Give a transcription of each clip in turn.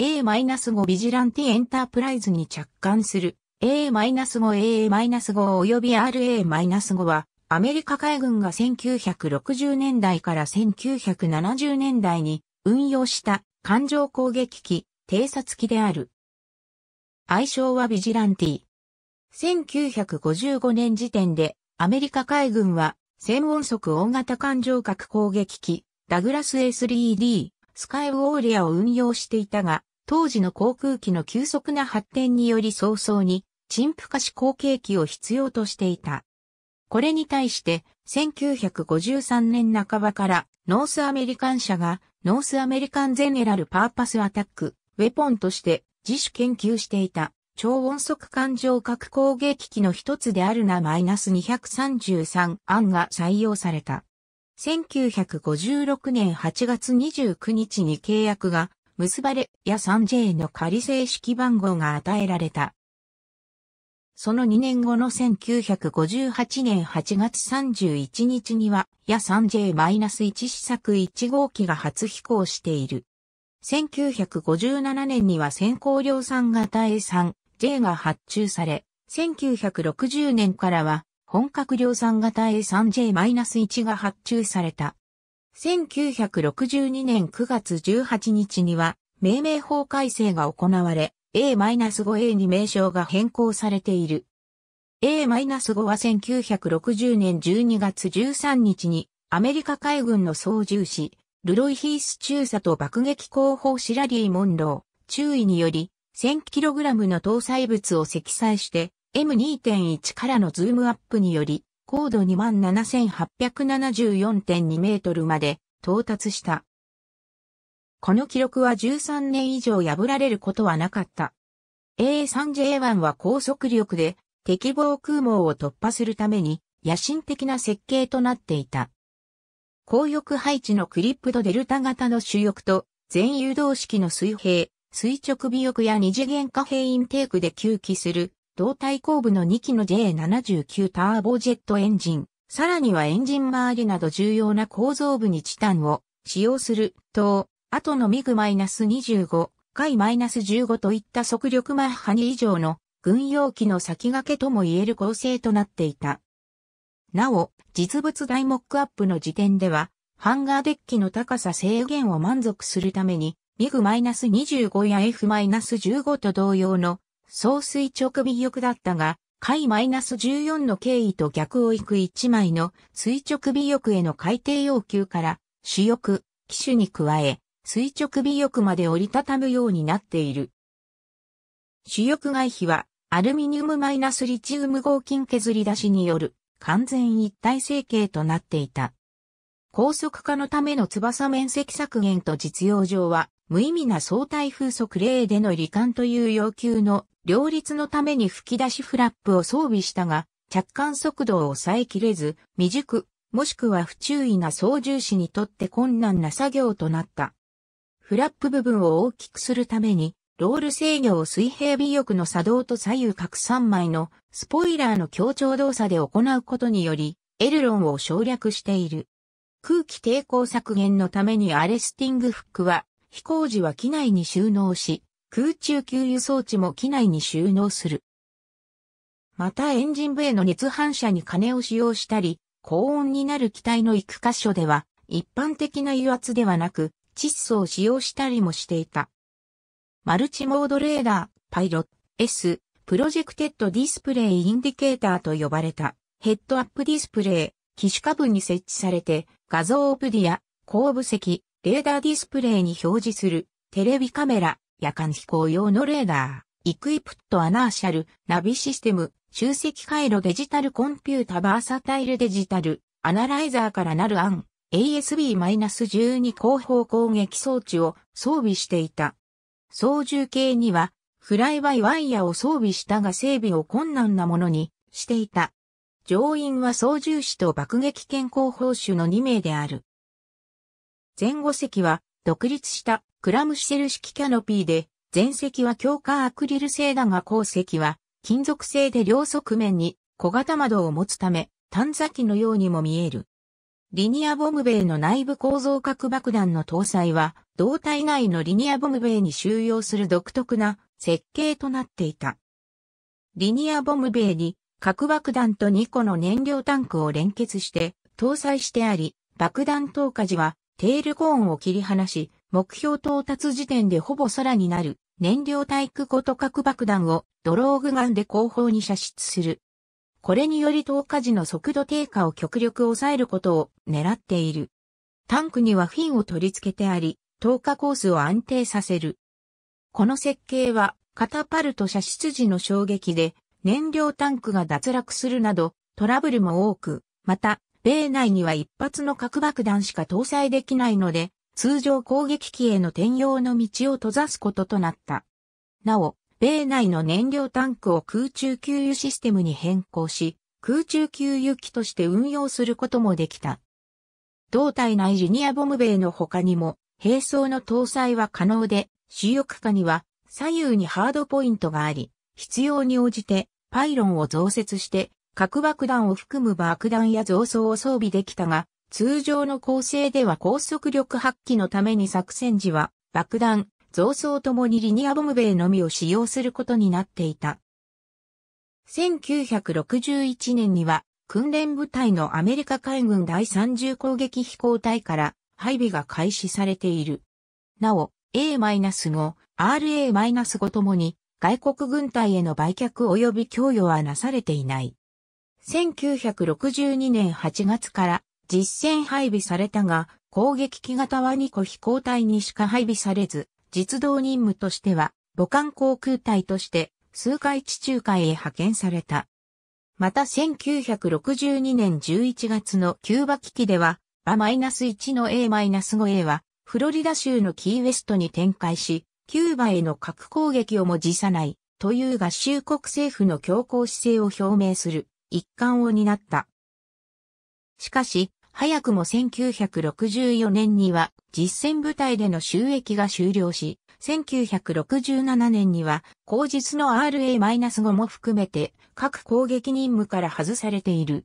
A-5 ビジランティエンタープライズに着艦する A-5、AA-5 及び RA-5 はアメリカ海軍が1960年代から1970年代に運用した艦上攻撃機、偵察機である。愛称はビジランティ。1955年時点でアメリカ海軍は1000音速大型艦上核攻撃機、ダグラス A3D、スカイウォーリアを運用していたが、当時の航空機の急速な発展により早々に陳腐化し後継機を必要としていた。これに対して1953年半ばからノースアメリカン社がノースアメリカンゼネラルパーパスアタックウェポンとして自主研究していた超音速艦上核攻撃機の一つであるNA-233案が採用された。1956年8月29日に契約が結ばれ、A3J の仮正式番号が与えられた。その2年後の1958年8月31日には、A3J-1 試作1号機が初飛行している。1957年には先行量産型 A3J が発注され、1960年からは、本格量産型 A3J-1 が発注された。1962年9月18日には命名法改正が行われ、A-5A に名称が変更されている。A-5 は1960年12月13日にアメリカ海軍の操縦士、ルロイ・ヒース中佐と爆撃広報士ラリー・モンロー、中尉により 1000kg の搭載物を積載して、M2.1 からのズームアップにより、高度 27,874.2 メートルまで到達した。この記録は13年以上破られることはなかった。A3J1 は高速力で敵防空網を突破するために野心的な設計となっていた。高翼配置のクリップドデルタ型の主翼と全誘導式の水平、垂直尾翼や二次元可変インテークで吸気する。胴体後部の2機の J79 ターボジェットエンジン、さらにはエンジン周りなど重要な構造部にチタンを使用すると、後のミグ -25、海 -15 といった速力マッハ2以上の軍用機の先駆けとも言える構成となっていた。なお、実物大モックアップの時点では、ハンガーデッキの高さ制限を満足するために、ミグ -25 や F-15 と同様の総垂直尾翼だったが、海 -14 の経緯と逆を行く1枚の垂直尾翼への改定要求から、主翼、機首に加え、垂直尾翼まで折りたたむようになっている。主翼外皮は、アルミニウム-リチウム合金削り出しによる完全一体成形となっていた。高速化のための翼面積削減と実用上は、無意味な相対風速0での離艦という要求の両立のために吹き出しフラップを装備したが、着艦速度を抑えきれず、未熟、もしくは不注意な操縦士にとって困難な作業となった。フラップ部分を大きくするために、ロール制御を水平尾翼の作動と左右各3枚のスポイラーの協調動作で行うことにより、エルロンを省略している。空気抵抗削減のためにアレスティングフックは、飛行時は機内に収納し、空中給油装置も機内に収納する。またエンジン部への熱反射に金を使用したり、高温になる機体の幾箇所では、一般的な油圧ではなく、窒素を使用したりもしていた。マルチモードレーダー、パイロット、S、プロジェクテッドディスプレイインディケーターと呼ばれた、ヘッドアップディスプレイ、機首下部に設置されて、画像オプディや、後部席、レーダーディスプレイに表示する、テレビカメラ、夜間飛行用のレーダー、イクイプットアナーシャル、ナビシステム、集積回路デジタルコンピュータバーサタイルデジタル、アナライザーからなるAN/ASB-12 広報攻撃装置を装備していた。操縦系には、フライバイワイヤを装備したが整備を困難なものにしていた。乗員は操縦士と爆撃犬広報手の2名である。前後席は、独立したクラムシェル式キャノピーで、前席は強化アクリル製だが後席は金属製で両側面に小型窓を持つため、探査機のようにも見える。リニアボムベイの内部構造核爆弾の搭載は胴体内のリニアボムベイに収容する独特な設計となっていた。リニアボムベイに核爆弾と2個の燃料タンクを連結して搭載してあり、爆弾投下時はテールコーンを切り離し、目標到達時点でほぼ空になる燃料タイプごと核爆弾をドローグガンで後方に射出する。これにより投下時の速度低下を極力抑えることを狙っている。タンクにはフィンを取り付けてあり、投下コースを安定させる。この設計はカタパルト射出時の衝撃で燃料タンクが脱落するなどトラブルも多く、また、米内には一発の核爆弾しか搭載できないので、通常攻撃機への転用の道を閉ざすこととなった。なお、米内の燃料タンクを空中給油システムに変更し、空中給油機として運用することもできた。胴体内リニアボムベイの他にも、並走の搭載は可能で、主翼下には左右にハードポイントがあり、必要に応じてパイロンを増設して、核爆弾を含む爆弾や増装を装備できたが、通常の構成では高速力発揮のために作戦時は爆弾、増装ともにリニアボムベイのみを使用することになっていた。1961年には訓練部隊のアメリカ海軍第30攻撃飛行隊から配備が開始されている。なお、A-5、RA-5 ともに外国軍隊への売却及び供与はなされていない。1962年8月から実戦配備されたが、攻撃機型は2個飛行隊にしか配備されず、実動任務としては母艦航空隊として数回地中海へ派遣された。また1962年11月のキューバ危機では、A-1 の A-5A はフロリダ州のキーウェストに展開し、キューバへの核攻撃をも辞さないという合衆国政府の強硬姿勢を表明する一環を担った。しかし、早くも1964年には実戦部隊での収益が終了し、1967年には後日の RA-5 も含めて各攻撃任務から外されている。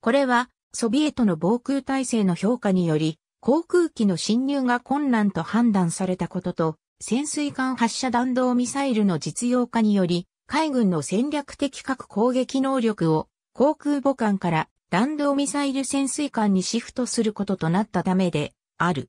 これはソビエトの防空体制の評価により航空機の侵入が困難と判断されたことと潜水艦発射弾道ミサイルの実用化により海軍の戦略的核攻撃能力を航空母艦から弾道ミサイル潜水艦にシフトすることとなったためである。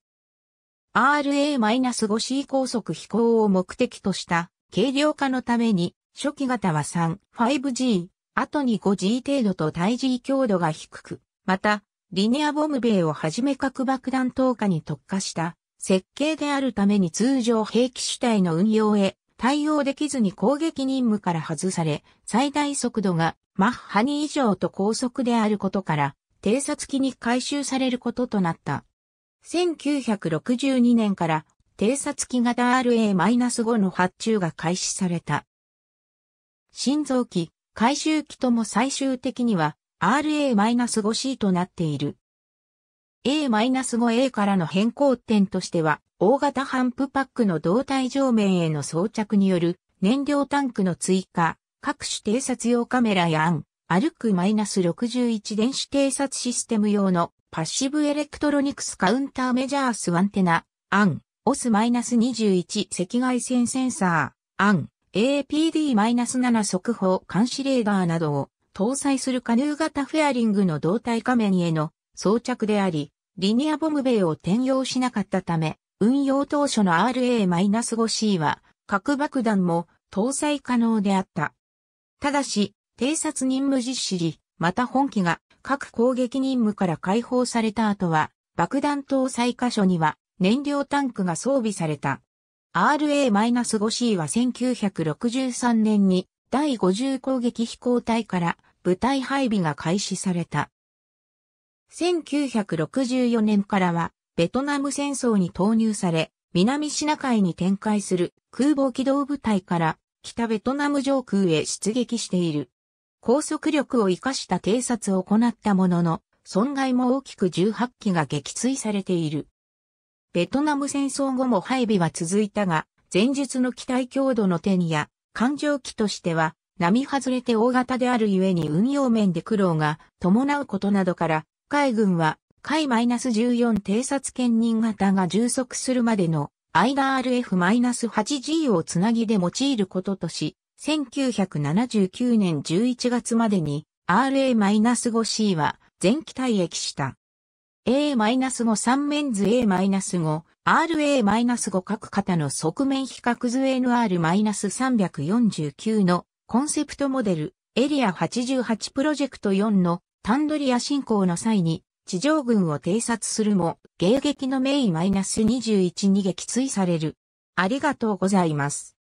RA-5C 高速飛行を目的とした軽量化のために初期型は 3.5G、後に 5G 程度と対 G 強度が低く、またリニアボムベイをはじめ核爆弾投下に特化した設計であるために通常兵器主体の運用へ対応できずに攻撃任務から外され、最大速度がマッハ2以上と高速であることから、偵察機に回収されることとなった。1962年から、偵察機型 RA-5 の発注が開始された。新造機、回収機とも最終的には RA-5C となっている。A-5A からの変更点としては、大型ハンプパックの胴体上面への装着による燃料タンクの追加、各種偵察用カメラやAN、ARC-61電子偵察システム用のパッシブエレクトロニクスカウンターメジャースアンテナ、AN、OS-21 赤外線センサー、AN、APD-7 速報監視レーダーなどを搭載するカヌー型フェアリングの胴体下面への装着であり、リニアボムベイを転用しなかったため、運用当初の RA-5C は核爆弾も搭載可能であった。ただし、偵察任務実施時、また本機が各攻撃任務から解放された後は、爆弾搭載箇所には燃料タンクが装備された。RA-5C は1963年に第50攻撃飛行隊から部隊配備が開始された。1964年からは、ベトナム戦争に投入され、南シナ海に展開する空母機動部隊から、北ベトナム上空へ出撃している。高速力を生かした偵察を行ったものの、損害も大きく18機が撃墜されている。ベトナム戦争後も配備は続いたが、前述の機体強度の点や、艦上機としては、並外れて大型であるゆえに運用面で苦労が伴うことなどから、海軍は回 -14 偵察兼任型が充足するまでの間 RF-8G をつなぎで用いることとし、1979年11月までに RA-5C は全機退役した。A-5 三面図 A-5、RA-5 各型の側面比較図 NR-349 のコンセプトモデルエリア88プロジェクト4のタンドリア侵攻の際に地上軍を偵察するも迎撃のメイ-21に撃墜される。ありがとうございます。